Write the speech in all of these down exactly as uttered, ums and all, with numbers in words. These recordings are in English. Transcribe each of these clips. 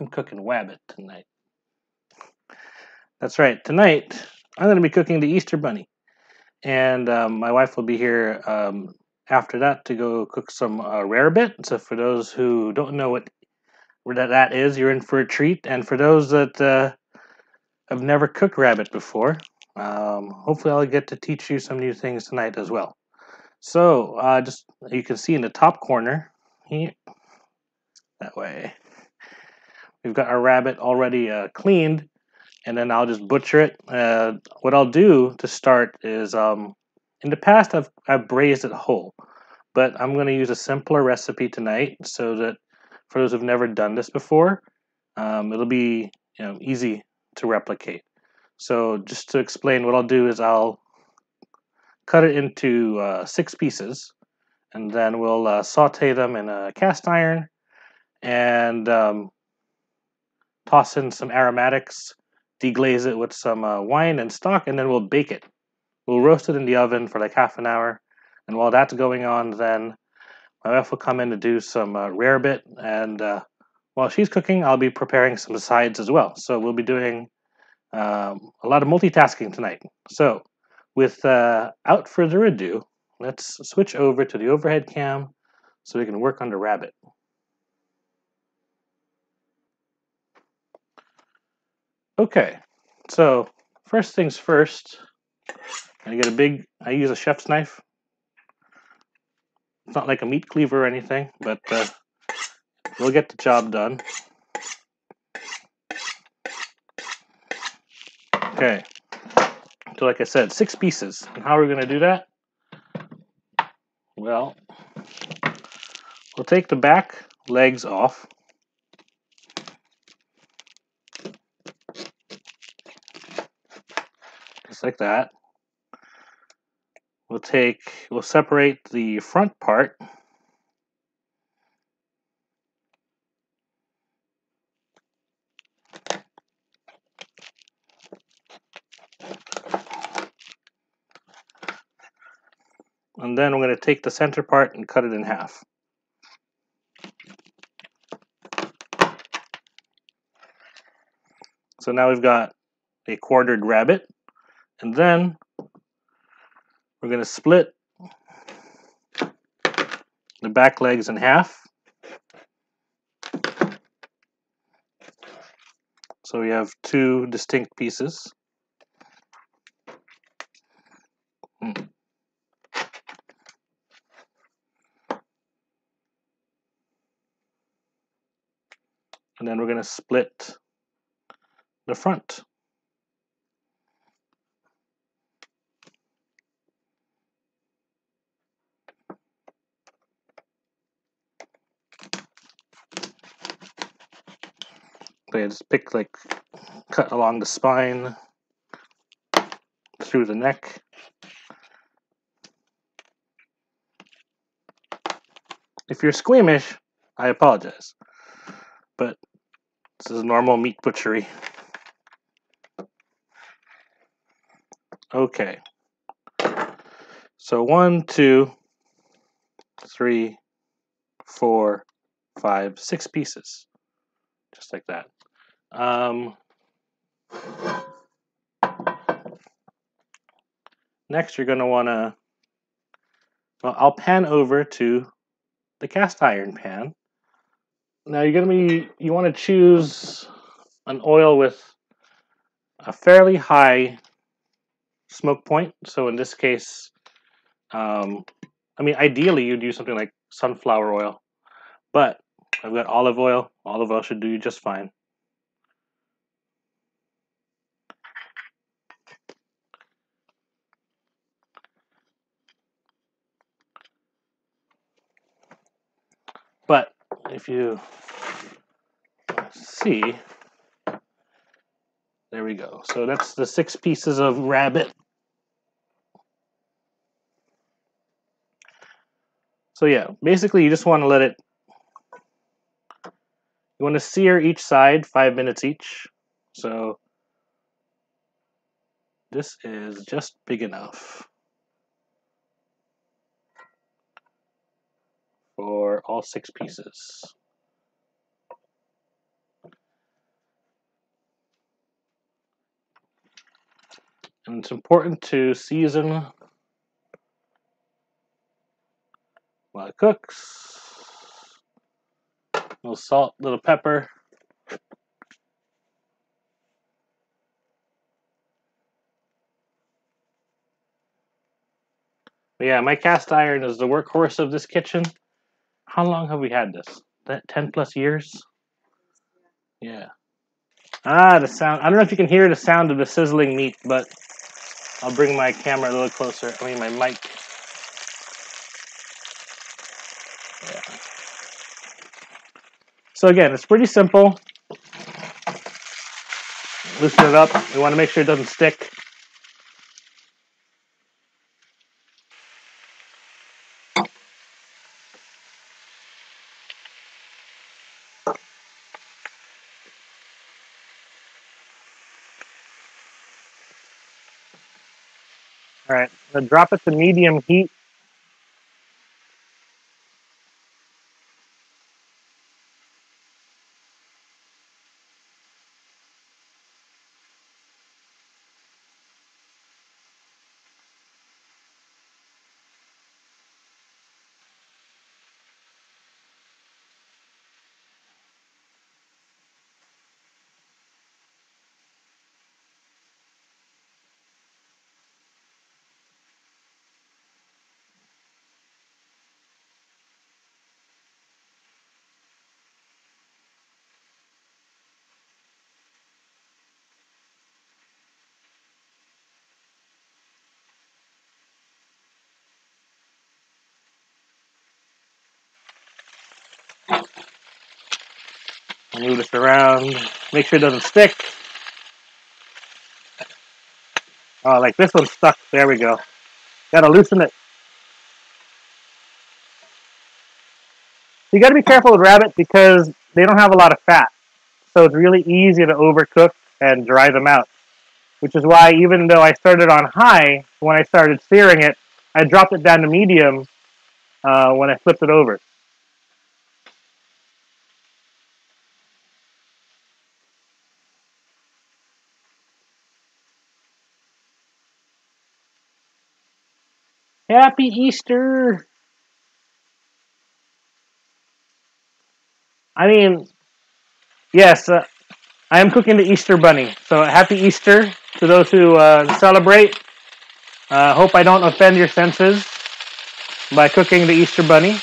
I'm cooking wabbit tonight. That's right. Tonight, I'm going to be cooking the Easter Bunny. And um, my wife will be here um, after that to go cook some uh, rarebit. So for those who don't know what that is, you're in for a treat. And for those that uh, have never cooked rabbit before, um, hopefully I'll get to teach you some new things tonight as well. So uh, just you can see in the top corner, yeah, that way, we've got our rabbit already uh, cleaned. And then I'll just butcher it. Uh, what I'll do to start is, um, in the past I've, I've braised it whole, but I'm going to use a simpler recipe tonight so that for those who've never done this before, um, it'll be you know easy to replicate. So just to explain, what I'll do is I'll cut it into uh, six pieces, and then we'll uh, saute them in a cast iron and um, toss in some aromatics. Deglaze it with some uh, wine and stock, and then we'll bake it. We'll roast it in the oven for like half an hour, and while that's going on, then my wife will come in to do some uh, rarebit, and uh, while she's cooking, I'll be preparing some sides as well. So we'll be doing um, a lot of multitasking tonight. So without uh, further ado, let's switch over to the overhead cam so we can work on the rabbit. Okay, so first things first, I get a big, I use a chef's knife. It's not like a meat cleaver or anything, but uh, we'll get the job done. Okay, so like I said, six pieces. And how are we going to do that? Well, we'll take the back legs off. Like that. We'll take, we'll separate the front part. And then we're going to take the center part and cut it in half. So now we've got a quartered rabbit. And then we're going to split the back legs in half. So we have two distinct pieces. Mm. And then we're going to split the front. I just pick, like, cut along the spine, through the neck. If you're squeamish, I apologize, but this is normal meat butchery. Okay, so one, two, three, four, five, six pieces, just like that. Um, next, you're going to want to, well, I'll pan over to the cast iron pan. Now you're going to be, you want to choose an oil with a fairly high smoke point. So in this case, um, I mean, ideally you'd use something like sunflower oil, but I've got olive oil. Olive oil should do you just fine. But if you see, there we go. So that's the six pieces of rabbit. So yeah, basically you just want to let it, you want to sear each side five minutes each. So this is just big enough for all six pieces. and it's important to season while it cooks. A little salt, little pepper. But yeah, my cast iron is the workhorse of this kitchen. How long have we had this? That ten plus years? Yeah. Ah, the sound. I don't know if you can hear the sound of the sizzling meat, but I'll bring my camera a little closer. I mean, my mic. Yeah. So again, it's pretty simple. Loosen it up. We want to make sure it doesn't stick. All right, I'm gonna drop it to medium heat. Move this around, make sure it doesn't stick. Oh, like this one's stuck. There we go. Gotta loosen it. You gotta be careful with rabbit because they don't have a lot of fat. So it's really easy to overcook and dry them out. Which is why even though I started on high, when I started searing it, I dropped it down to medium uh, when I flipped it over. Happy Easter! I mean, yes, uh, I am cooking the Easter Bunny. So happy Easter to those who uh, celebrate. I uh, hope I don't offend your senses by cooking the Easter Bunny.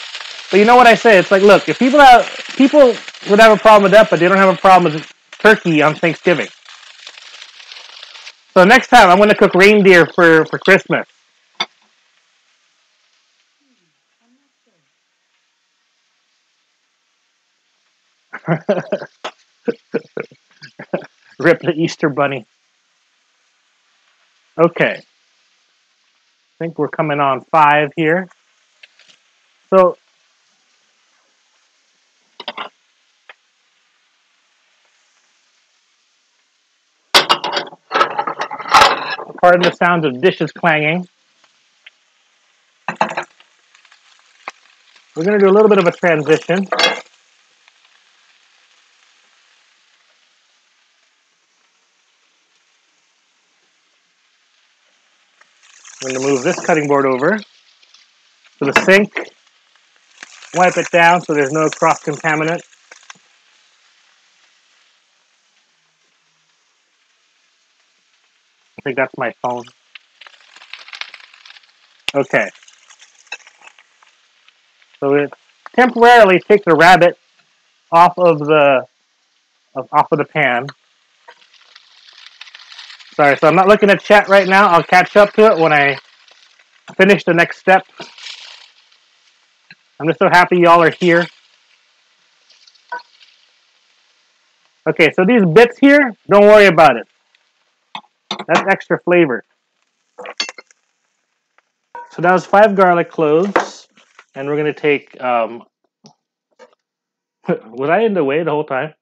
But you know what I say? It's like, look, if people have, people would have a problem with that, but they don't have a problem with turkey on Thanksgiving. So next time, I'm going to cook reindeer for, for Christmas. Rip the Easter Bunny. Okay. I think we're coming on five here. So, pardon the sounds of dishes clanging. We're going to do a little bit of a transition. I'm going to move this cutting board over to the sink, wipe it down so there's no cross-contaminant. I think that's my phone. Okay. So it temporarily takes the rabbit off of the off of the pan. Sorry, so I'm not looking at chat right now. I'll catch up to it when I finish the next step. I'm just so happy y'all are here. Okay, so these bits here, don't worry about it. That's extra flavor. So that was five garlic cloves. And we're going to take... Um... Was I in the way the whole time?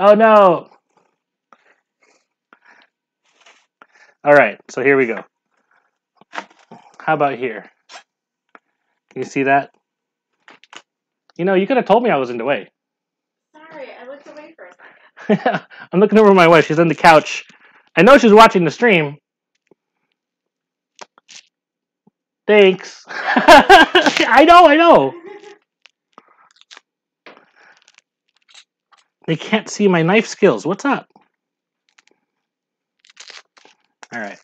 Oh no! Alright, so here we go. How about here? Can you see that? You know, you could have told me I was in the way. Sorry, I looked away for a second. I'm looking over at my wife. She's on the couch. I know she's watching the stream. Thanks. I know, I know. They can't see my knife skills. What's up? All right.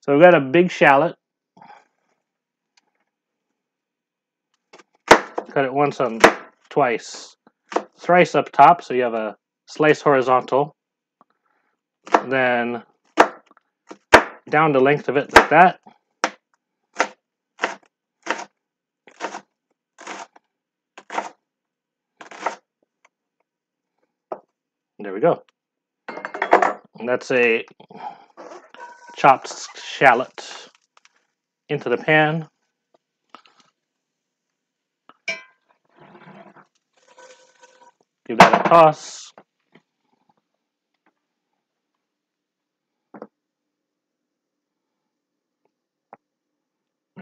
So we've got a big shallot. Cut it once on twice. Thrice up top, so you have a slice horizontal. Then down the length of it like that. There we go. And that's a chopped shallot into the pan. Give that a toss. All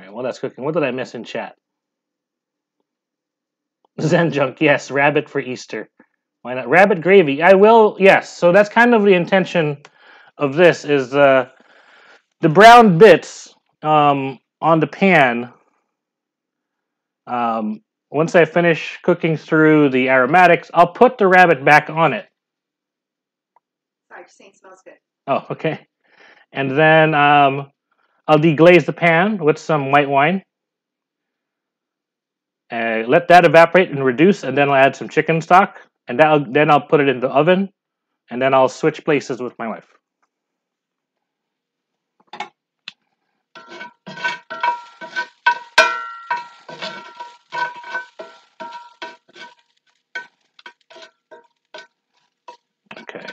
right, while that's cooking, what did I miss in chat? Zen junk, yes, rabbit for Easter. Why not? Rabbit gravy. I will, yes. So that's kind of the intention of this is uh, the brown bits um, on the pan. Um, once I finish cooking through the aromatics, I'll put the rabbit back on it. Sorry, just saying it smells good. Oh, okay. And then um, I'll deglaze the pan with some white wine. Uh, let that evaporate and reduce, and then I'll add some chicken stock. And that'll, then I'll put it in the oven, and then I'll switch places with my wife. Okay.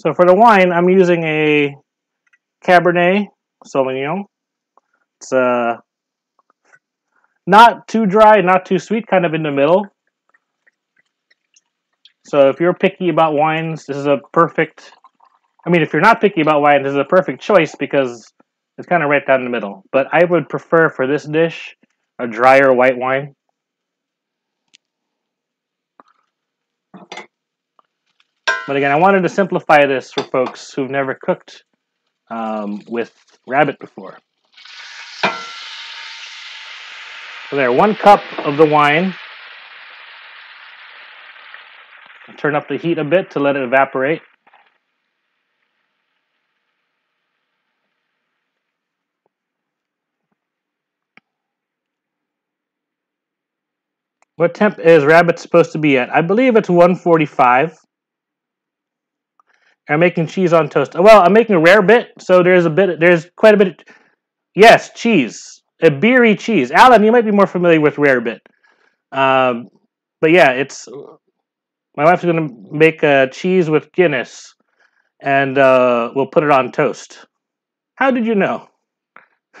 So for the wine, I'm using a Cabernet Sauvignon. It's uh, not too dry, not too sweet, kind of in the middle. So if you're picky about wines, this is a perfect... I mean, if you're not picky about wine, this is a perfect choice because it's kind of right down the middle. But I would prefer for this dish a drier white wine. But again, I wanted to simplify this for folks who've never cooked um, with rabbit before. So there, one cup of the wine. I'll turn up the heat a bit to let it evaporate. What temp is rabbit supposed to be at? I believe it's one forty-five. I'm making cheese on toast. Well, I'm making a rarebit, so there's a bit, there's quite a bit. Of, yes, cheese, a beery cheese. Alan, you might be more familiar with rarebit, um, but yeah, it's. My wife's going to make a cheese with Guinness, and uh, we'll put it on toast. How did you know?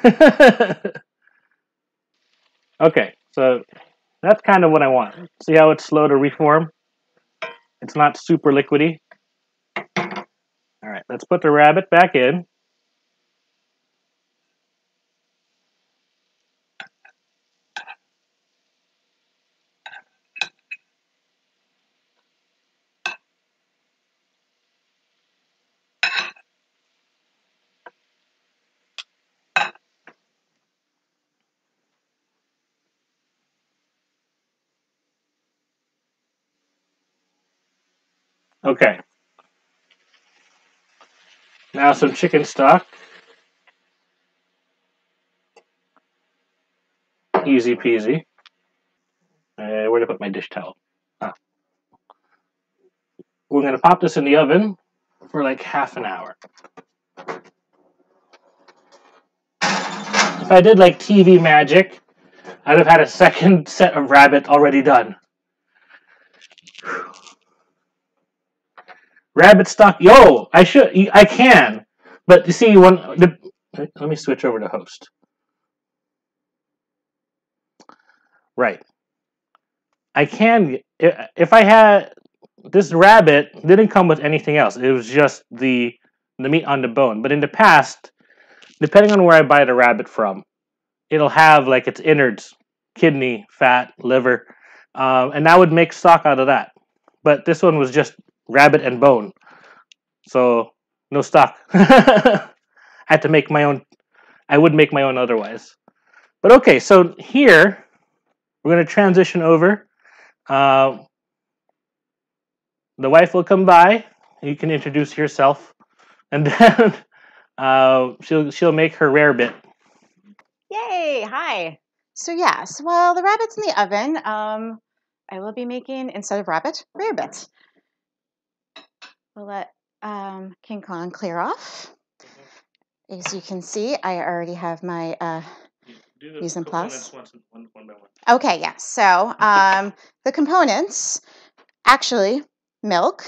Okay, so that's kind of what I want. See how it's slow to reform? It's not super liquidy. All right, let's put the rabbit back in. Okay. Now some chicken stock. Easy peasy. Uh, where did I put my dish towel? Ah. We're going to pop this in the oven for like half an hour. If I did like T V magic, I'd have had a second set of rabbit already done. Whew. Rabbit stock, yo, I should, I can, but you see, when the, let me switch over to host. Right. I can, if I had, this rabbit didn't come with anything else. It was just the the meat on the bone. But in the past, depending on where I buy the rabbit from, it'll have like its innards, kidney, fat, liver, um, and I would make stock out of that. But this one was just rabbit and bone, so no stock. I had to make my own. I would make my own otherwise. But okay, so here we're going to transition over. Uh, the wife will come by. You can introduce yourself, and then uh, she'll she'll make her rarebit. Yay! Hi. So yes, well, the rabbit's in the oven. Um, I will be making, instead of rabbit, rarebit. We'll let um, King Kong clear off. As you can see, I already have my uh, mise en place. Okay, yeah. So um, the components, actually, milk,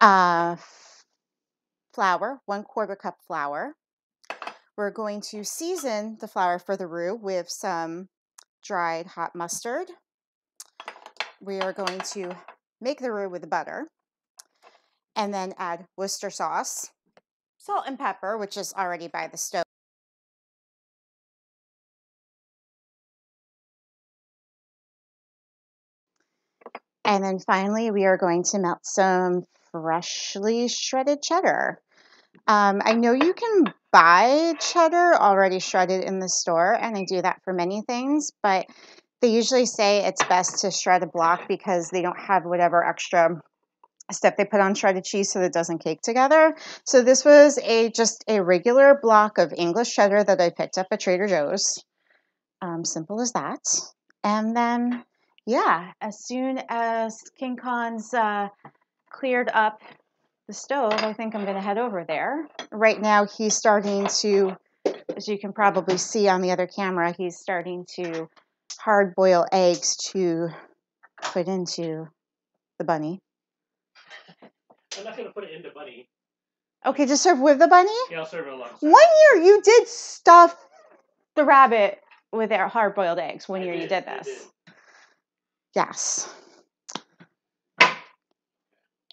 uh, flour, one quarter cup flour. We're going to season the flour for the roux with some dried hot mustard. We are going to make the roux with the butter and then add Worcester sauce, salt and pepper, which is already by the stove. And then finally, we are going to melt some freshly shredded cheddar. Um, I know you can buy cheddar already shredded in the store, and I do that for many things, but they usually say it's best to shred a block because they don't have whatever extra stuff they put on shredded cheese so that it doesn't cake together. So this was a just a regular block of English cheddar that I picked up at Trader Joe's. Um, simple as that. And then, yeah, as soon as King Kong's uh, cleared up the stove, I think I'm going to head over there. Right now he's starting to, as you can probably see on the other camera, he's starting to hard boil eggs to put into the bunny. I'm not going to put it in the bunny. Okay, just serve with the bunny? Yeah, I'll serve it along. One year you did stuff the rabbit with their hard boiled eggs. One I year did, you did this. Did. Yes.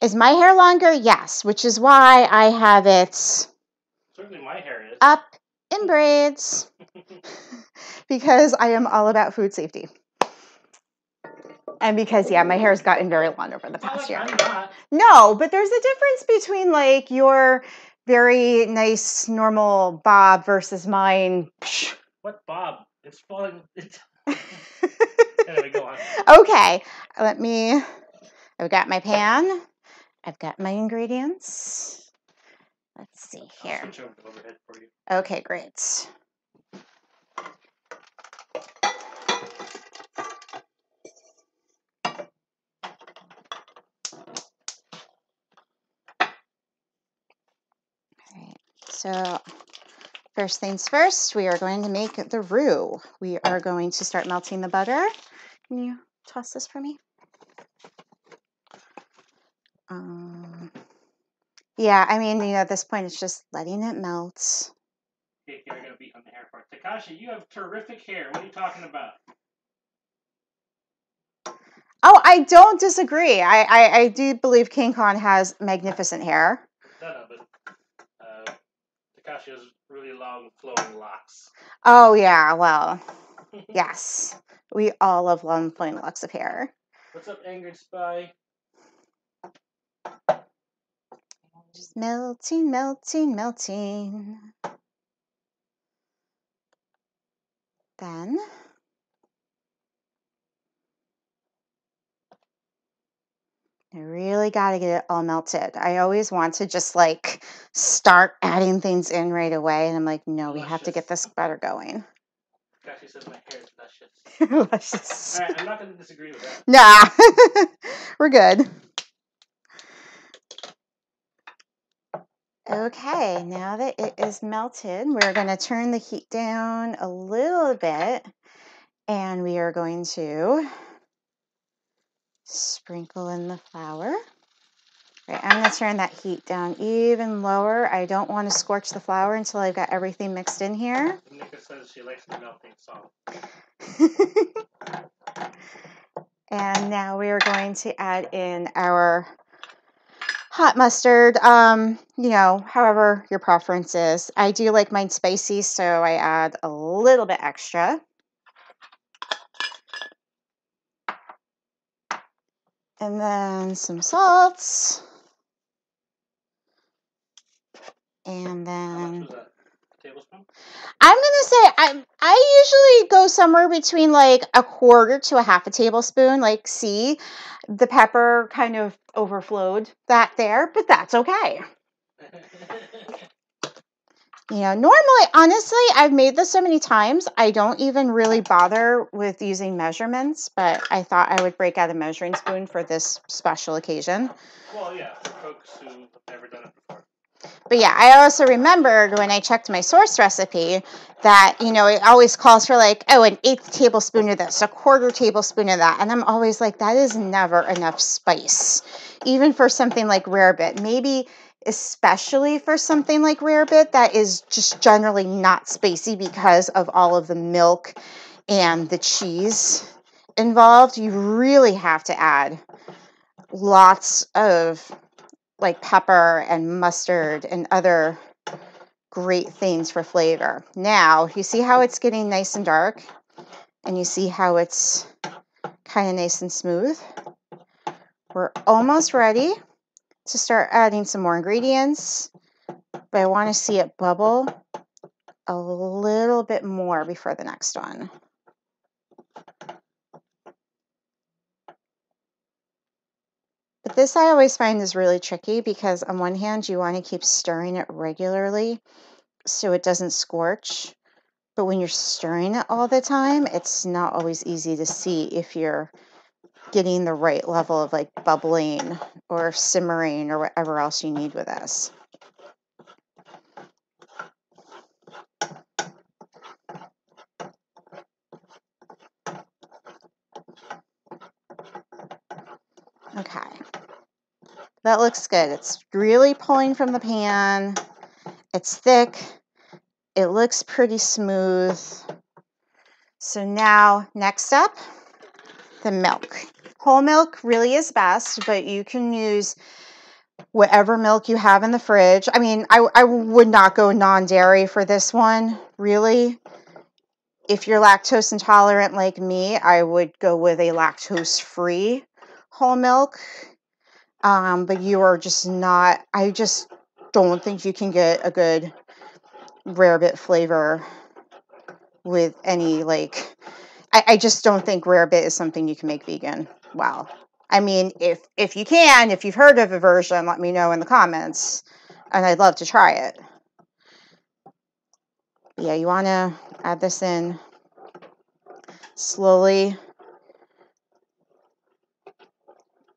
Is my hair longer? Yes, which is why I have it Certainly my hair is. up in braids because I am all about food safety. And because, yeah, my hair's gotten very long over the past year. No, but there's a difference between, like, your very nice, normal bob versus mine. What bob? It's falling. It's... Anyway, go on. Okay. Let me... I've got my pan. I've got my ingredients. Let's see here. I'll switch over to overhead for you. Okay, great. All right, so first things first, we are going to make the roux. We are going to start melting the butter. Can you toss this for me? Um, yeah, I mean, you know, at this point, it's just letting it melt. Okay, you're going to beat on the hair part. Takashi, you have terrific hair. What are you talking about? Oh, I don't disagree. I, I, I do believe King Kong has magnificent hair. No, no, but uh, Takashi has really long, flowing locks. Oh, yeah, well, yes. We all love long, flowing locks of hair. What's up, Angry Spy? Just melting, melting, melting. Then I really got to get it all melted. I always want to just like start adding things in right away, and I'm like, no, we luscious. have to get this butter going. Gosh, you said my hair is luscious. Luscious. All right, I'm not going to disagree with that. Nah, we're good. Okay, now that it is melted, we're going to turn the heat down a little bit, and we are going to sprinkle in the flour. Right, I'm going to turn that heat down even lower. I don't want to scorch the flour until I've got everything mixed in here. Nika says she likes the melting salt. And now we are going to add in our hot mustard, um, you know, however your preference is. I do like mine spicy, so I add a little bit extra. And then some salts. And then tablespoon? I'm gonna say I I usually go somewhere between like a quarter to a half a tablespoon. Like, see, the pepper kind of overflowed that there, but that's okay. You know, normally, honestly, I've made this so many times, I don't even really bother with using measurements, but I thought I would break out a measuring spoon for this special occasion. Well, yeah, for folks who've never done it before. But yeah, I also remembered when I checked my source recipe that, you know, it always calls for like, oh, an eighth tablespoon of this, a quarter tablespoon of that. And I'm always like, that is never enough spice, even for something like rarebit. Maybe especially for something like rarebit that is just generally not spicy because of all of the milk and the cheese involved. You really have to add lots of like pepper and mustard and other great things for flavor. Now, you see how it's getting nice and dark, and you see how it's kind of nice and smooth. We're almost ready to start adding some more ingredients, but I want to see it bubble a little bit more before the next one. But this I always find is really tricky because on one hand you want to keep stirring it regularly so it doesn't scorch. But when you're stirring it all the time, it's not always easy to see if you're getting the right level of like bubbling or simmering or whatever else you need with this. Okay, that looks good. It's really pulling from the pan. It's thick. It looks pretty smooth. So now, next up, the milk. Whole milk really is best, but you can use whatever milk you have in the fridge. I mean, I, I would not go non-dairy for this one, really. If you're lactose intolerant like me, I would go with a lactose-free whole milk, um, but you are just not, I just don't think you can get a good rarebit flavor with any, like, I, I just don't think rarebit is something you can make vegan. Wow. I mean, if, if you can, if you've heard of a version, let me know in the comments, and I'd love to try it. But yeah, you want to add this in slowly,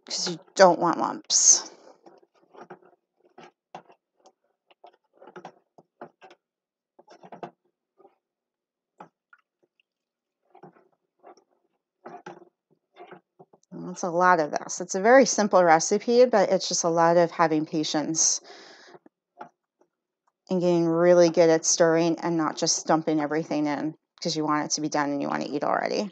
because you don't want lumps. And that's a lot of this. It's a very simple recipe, but it's just a lot of having patience and getting really good at stirring and not just dumping everything in because you want it to be done and you want to eat already.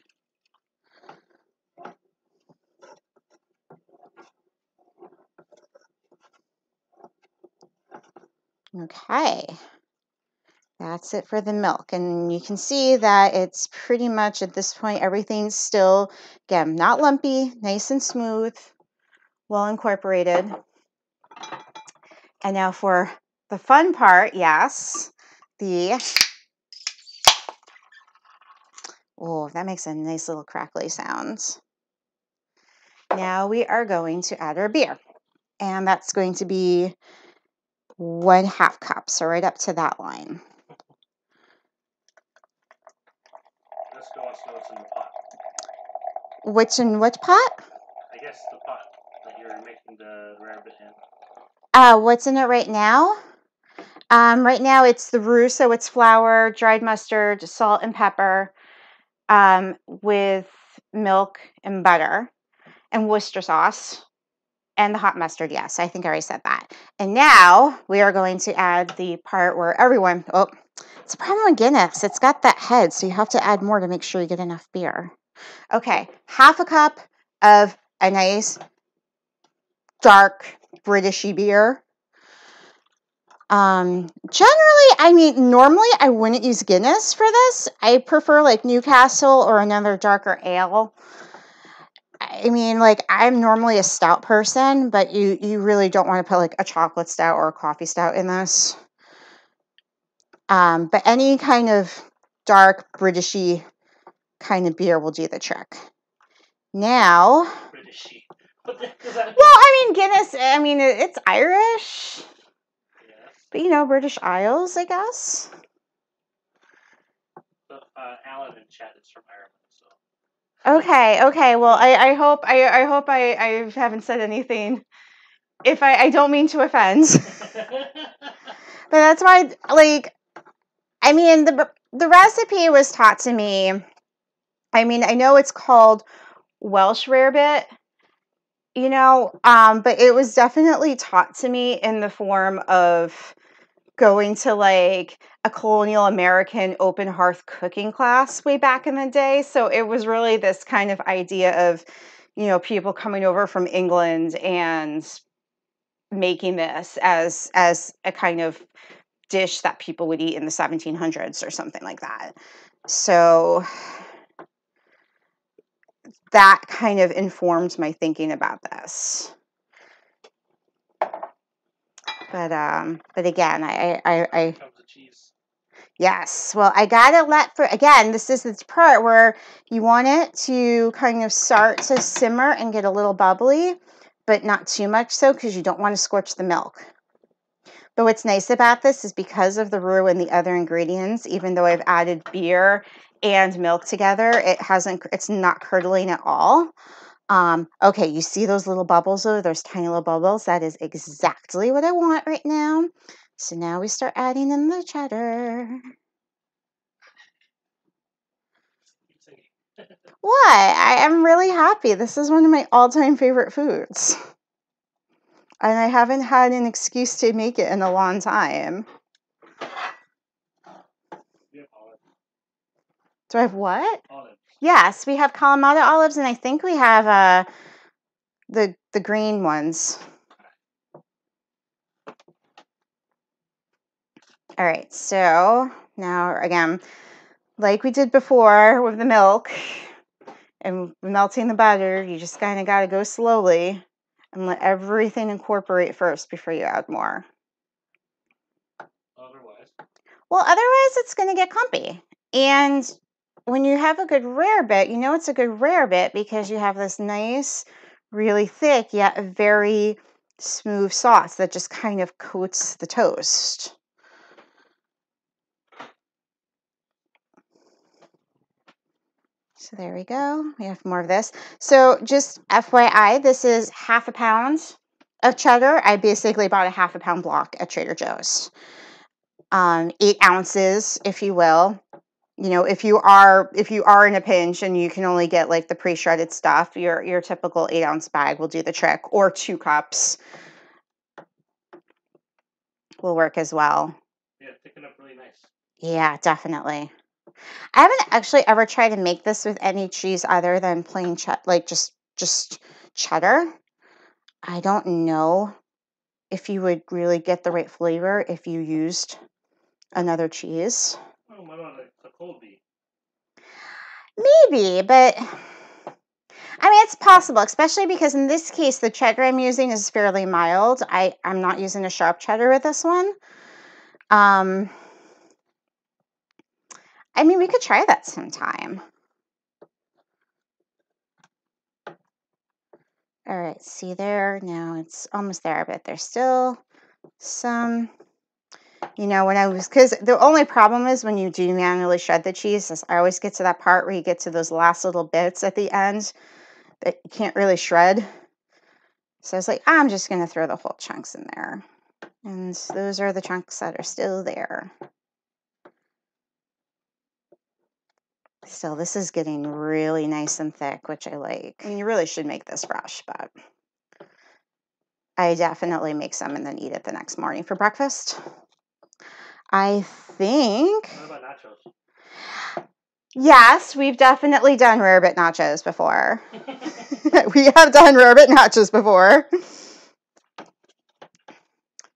Okay, that's it for the milk. And you can see that it's pretty much at this point, everything's still, again, not lumpy, nice and smooth, well incorporated. And now for the fun part, yes, the, oh, that makes a nice little crackly sound. Now we are going to add our beer. And that's going to be one half cup, so right up to that line. Let's go on to what's in the pot. What's in what pot? I guess the pot that you're making the rarebit in. Uh, what's in it right now? Um, right now it's the roux, so it's flour, dried mustard, salt, and pepper, um, with milk and butter and Worcester sauce. And the hot mustard, yes, I think I already said that. And now we are going to add the part where everyone, oh, it's a problem with Guinness. It's got that head, so you have to add more to make sure you get enough beer. Okay, half a cup of a nice dark Britishy beer. Um, generally, I mean, normally I wouldn't use Guinness for this. I prefer like Newcastle or another darker ale. I mean, like, I'm normally a stout person, but you, you really don't want to put like a chocolate stout or a coffee stout in this. Um, but any kind of dark, Britishy kind of beer will do the trick. Now, Britishy. Well, I mean, Guinness, I mean, it's Irish. But, you know, British Isles, I guess. But, uh, Alan in chat is from Ireland, so. Okay, okay. Well, I, I hope I, I hope I, I haven't said anything. If I, I don't mean to offend. But that's why, like, I mean, the the recipe was taught to me. I mean, I know it's called Welsh rarebit. You know, um, but it was definitely taught to me in the form of going to like a colonial American open hearth cooking class way back in the day. So it was really this kind of idea of, you know, people coming over from England and making this as as a kind of dish that people would eat in the seventeen hundreds or something like that. So that kind of informs my thinking about this. But um, but again, I I, I yes. Well, I gotta let for again. This is the part where you want it to kind of start to simmer and get a little bubbly, but not too much so, because you don't want to scorch the milk. But what's nice about this is because of the roux and the other ingredients, even though I've added beer and milk together, it hasn't, it's not curdling at all. Um, okay, you see those little bubbles though, those tiny little bubbles? That is exactly what I want right now. So now we start adding in the cheddar. What? I am really happy. This is one of my all-time favorite foods. And I haven't had an excuse to make it in a long time. Do I have what? Olives. Yes, we have Kalamata olives, and I think we have uh, the the green ones. All right, so now again, like we did before with the milk and melting the butter, you just kind of got to go slowly and let everything incorporate first before you add more. Otherwise? Well, otherwise it's going to get clumpy. And when you have a good rarebit, you know it's a good rarebit because you have this nice, really thick, yet very smooth sauce that just kind of coats the toast. So there we go. We have more of this. So just F Y I, this is half a pound of cheddar. I basically bought a half a pound block at Trader Joe's. Um, eight ounces, if you will. You know, if you are if you are in a pinch and you can only get like the pre-shredded stuff, your your typical eight ounce bag will do the trick, or two cups will work as well. Yeah, picking up really nice. Yeah, definitely. I haven't actually ever tried to make this with any cheese other than plain cheddar, like just just cheddar. I don't know if you would really get the right flavor if you used another cheese. Oh my God. Maybe, but I mean, it's possible, especially because in this case, the cheddar I'm using is fairly mild. I, I'm not using a sharp cheddar with this one. Um, I mean, we could try that sometime. All right, see there? Now it's almost there, but there's still some... You know, when I was, because the only problem is when you do manually shred the cheese, is I always get to that part where you get to those last little bits at the end that you can't really shred. So I was like, I'm just going to throw the whole chunks in there. And those are the chunks that are still there. So this is getting really nice and thick, which I like. I mean, you really should make this fresh, but I definitely make some and then eat it the next morning for breakfast. I think. What about nachos? Yes, we've definitely done rarebit nachos before. We have done rarebit nachos before.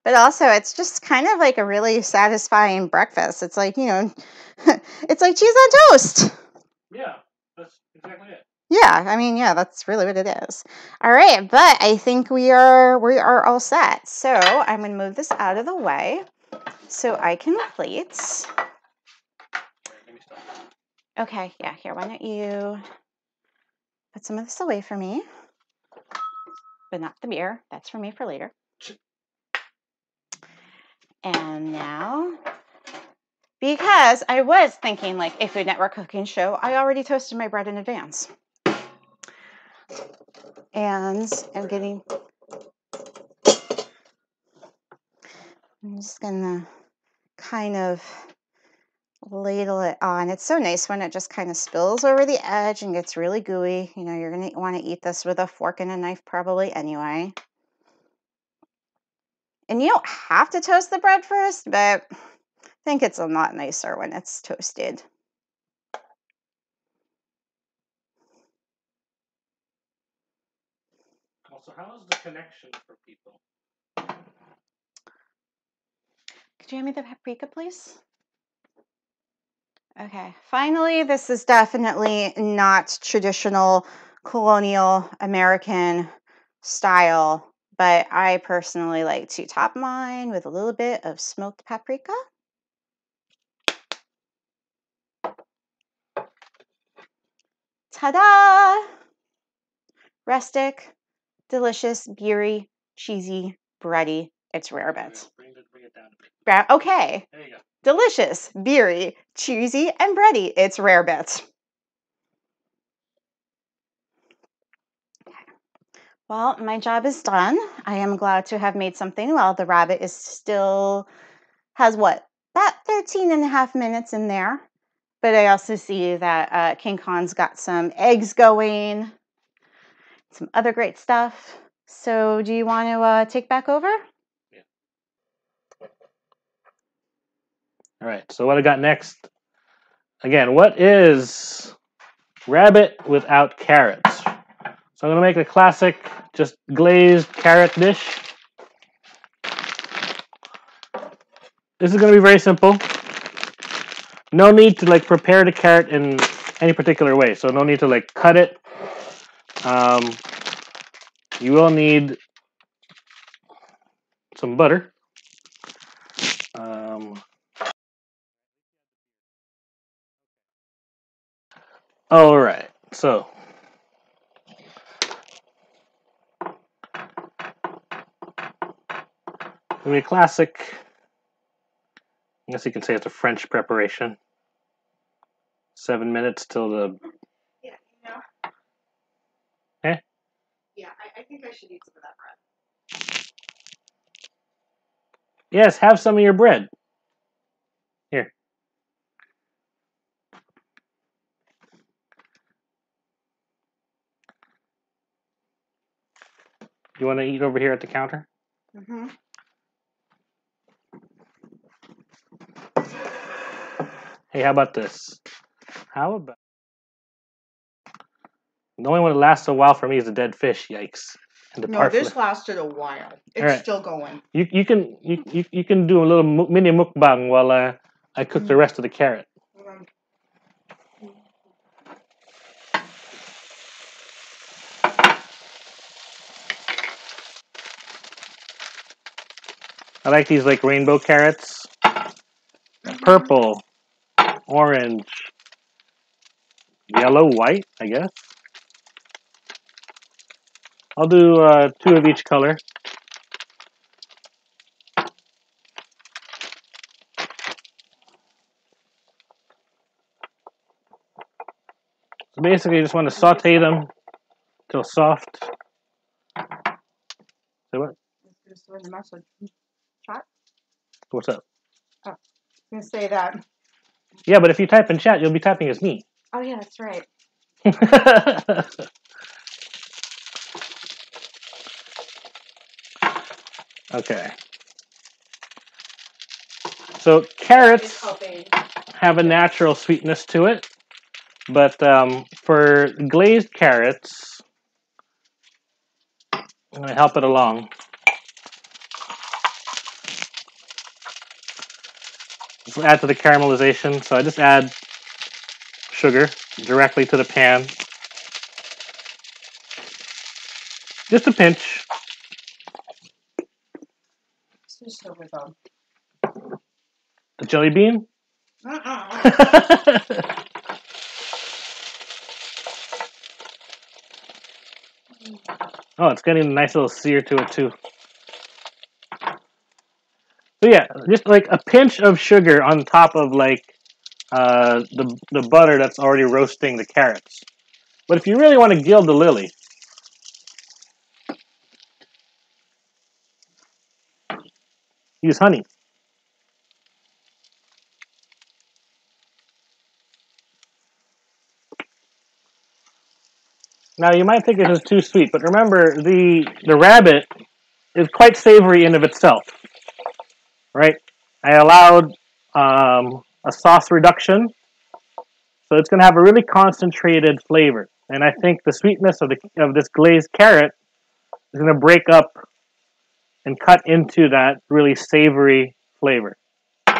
But also, it's just kind of like a really satisfying breakfast. It's like, you know, it's like cheese on toast. Yeah, that's exactly it. Yeah, I mean, yeah, that's really what it is. All right, but I think we are we are all set. So I'm going to move this out of the way so I can plate. Okay, yeah, here, why don't you put some of this away for me, but not the beer. That's for me for later. And now, because I was thinking like a Food Network cooking show, I already toasted my bread in advance. And I'm getting, I'm just gonna kind of ladle it on. It's so nice when it just kind of spills over the edge and gets really gooey. You know, you're gonna wanna eat this with a fork and a knife probably anyway. And you don't have to toast the bread first, but I think it's a lot nicer when it's toasted. Also, how's the connection for people? Could you hand me the paprika, please? Okay, finally, this is definitely not traditional colonial American style. But I personally like to top mine with a little bit of smoked paprika. Ta-da! Rustic, delicious, beery, cheesy, bready. It's rarebit. Bring it, bring it down a bit. Okay. There you go. Delicious, beery, cheesy, and bready. It's rarebit. Well, my job is done. I am glad to have made something. Well, the rabbit is still, has what, about thirteen and a half minutes in there. But I also see that uh, King Khan's got some eggs going, some other great stuff. So do you want to uh, take back over? Yeah. All right, so what I got next. Again, what is rabbit without carrots? So I'm gonna make a classic, just glazed carrot dish. This is gonna be very simple. No need to like prepare the carrot in any particular way. So no need to like cut it. Um, you will need some butter. Um, all right, so. I mean, classic, I guess you can say it's a French preparation. Seven minutes till the... Yeah, you know. Eh? Yeah, I, I think I should eat some of that bread. Yes, have some of your bread. Here. You want to eat over here at the counter? Mm-hmm. Hey, how about this? How about... The only one that lasts a while for me is the dead fish, yikes. And the no, parsley. This lasted a while. It's right. Still going. You, you, can, you, you can do a little mini mukbang while I, I cook mm-hmm. the rest of the carrot. I like these like rainbow carrots. Purple, orange, yellow, white, I guess. I'll do uh, two of each color. So basically, you just want to saute them till soft. Say what? What's up? Oh. Gonna say that. Yeah, but if you type in chat, you'll be typing as me. Oh yeah, that's right. Okay. So carrots have a natural sweetness to it. But um, for glazed carrots, I'm going to help it along. This will add to the caramelization, so I just add sugar directly to the pan. Just a pinch. It's just over them. The jelly bean? Uh-uh. Oh, it's getting a nice little sear to it too. So yeah, just like a pinch of sugar on top of like uh, the, the butter that's already roasting the carrots. But if you really want to gild the lily, use honey. Now, you might think this is too sweet, but remember, the, the rabbit is quite savory in of itself, right? I allowed um, a sauce reduction, so it's going to have a really concentrated flavor. And I think the sweetness of, the, of this glazed carrot is going to break up and cut into that really savory flavor. Now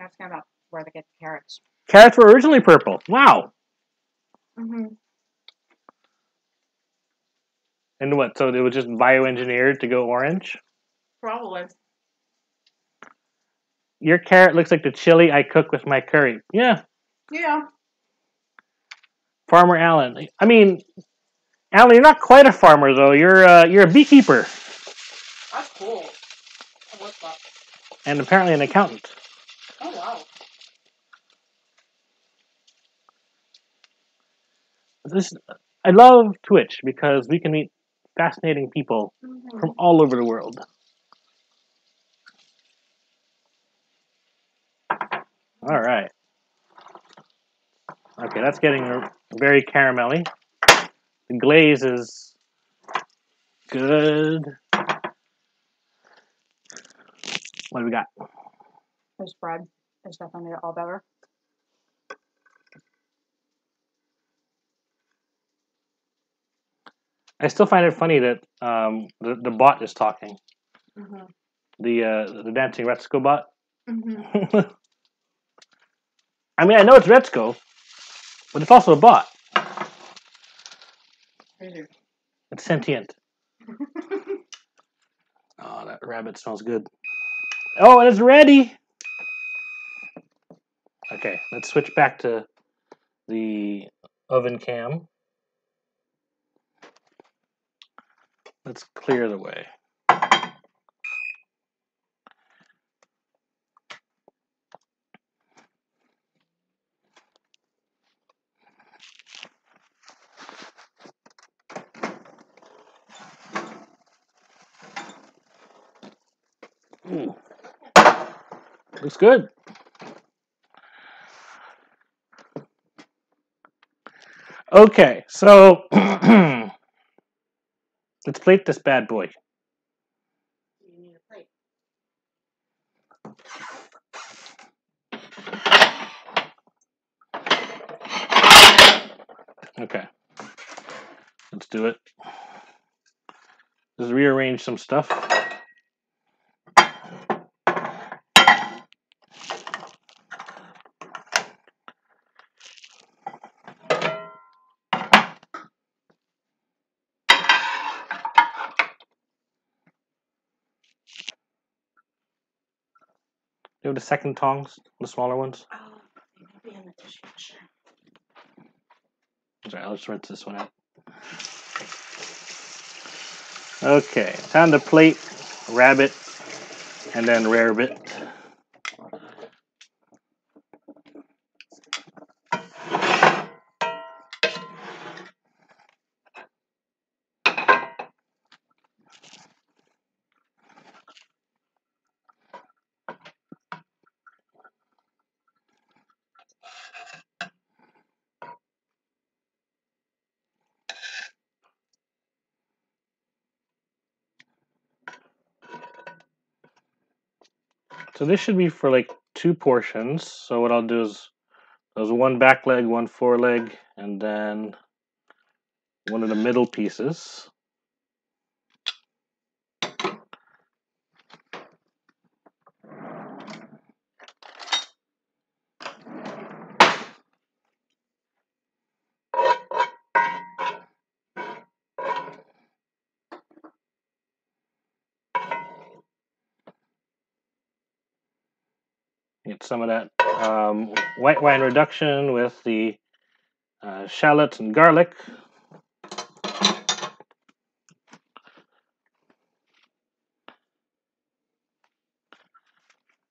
it's kind of where they get the carrots. Carrots were originally purple. Wow. Mm-hmm. And what, so it was just bioengineered to go orange? Probably. Your carrot looks like the chili I cook with my curry. Yeah. Yeah. Farmer Alan. I mean, Alan, you're not quite a farmer, though. You're, uh, you're a beekeeper. That's cool. I love that. And apparently an accountant. Oh, wow. This, I love Twitch because we can meet fascinating people mm-hmm. from all over the world. All right. Okay, that's getting very caramelly. The glaze is good. What do we got? There's bread. There's stuff on there all better. I still find it funny that um, the the bot is talking, mm-hmm. the uh, the dancing Retsuko bot. Mm-hmm. I mean, I know it's Retsuko, but it's also a bot. Mm-hmm. It's sentient. Oh, that rabbit smells good. Oh, and it's ready. Okay, let's switch back to the oven cam. Let's clear the way. Ooh. Looks good. Okay, so let's plate this bad boy. You need a plate. Okay. Let's do it. Just rearrange some stuff. You have the second tongs, the smaller ones? Oh, they may be in the dishwasher. Sorry, I'll just rinse this one out. Okay, time to plate rabbit and then rarebit. So this should be for like two portions. So what I'll do is there's one back leg, one foreleg, and then one of the middle pieces. Get some of that um, white wine reduction with the uh, shallots and garlic.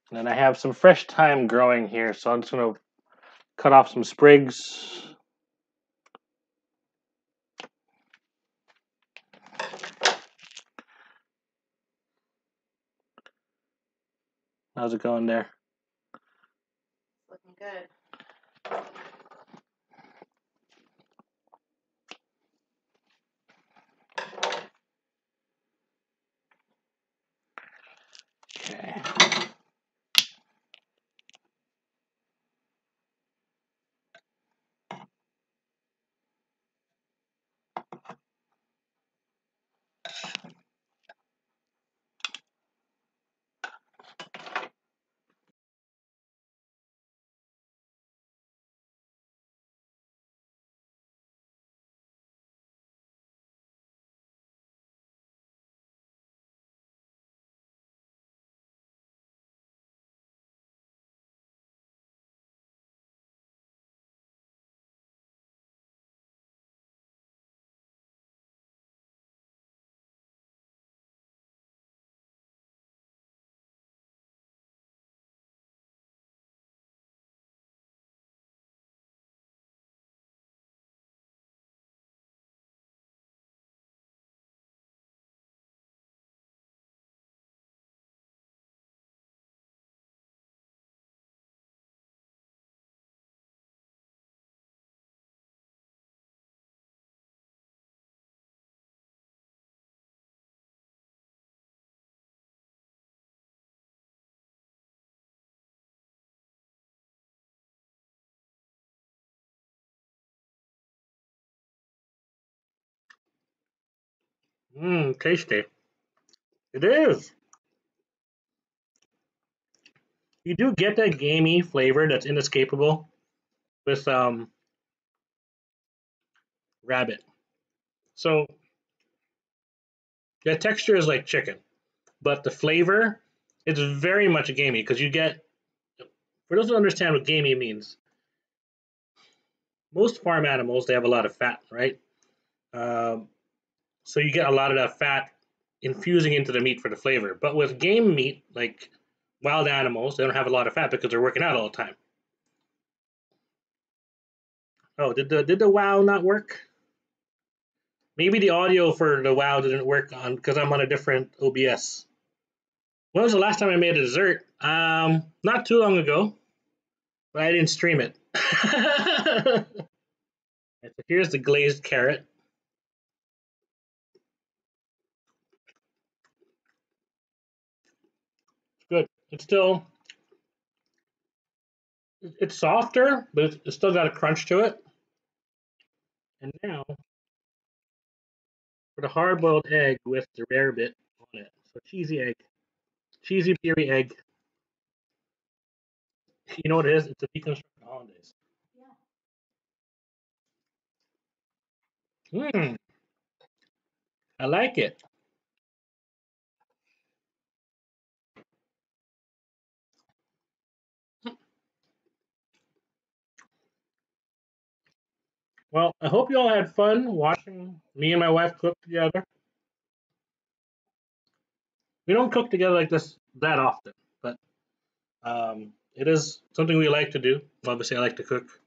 And then I have some fresh thyme growing here, so I'm just going to cut off some sprigs. How's it going there? Looking good. Okay. Mmm, tasty. It is. You do get that gamey flavor that's inescapable with um rabbit. So the texture is like chicken, but the flavor, it's very much gamey because you get, for those who understand what gamey means, most farm animals, they have a lot of fat, right? Um So you get a lot of that fat infusing into the meat for the flavor. But with game meat, like wild animals, they don't have a lot of fat because they're working out all the time. Oh, did the did the wow not work? Maybe the audio for the wow didn't work on because I'm on a different O B S. When was the last time I made a dessert? Um, not too long ago, but I didn't stream it. So here's the glazed carrot. Good. It's still, it's softer, but it's, it's still got a crunch to it. And now for the hard-boiled egg with the rarebit on it. So cheesy egg, cheesy peary egg. You know what it is? It's a deconstructed hollandaise. Yeah. Mmm. I like it. Well, I hope you all had fun watching me and my wife cook together. We don't cook together like this that often, but um, it is something we like to do. Obviously, I like to cook.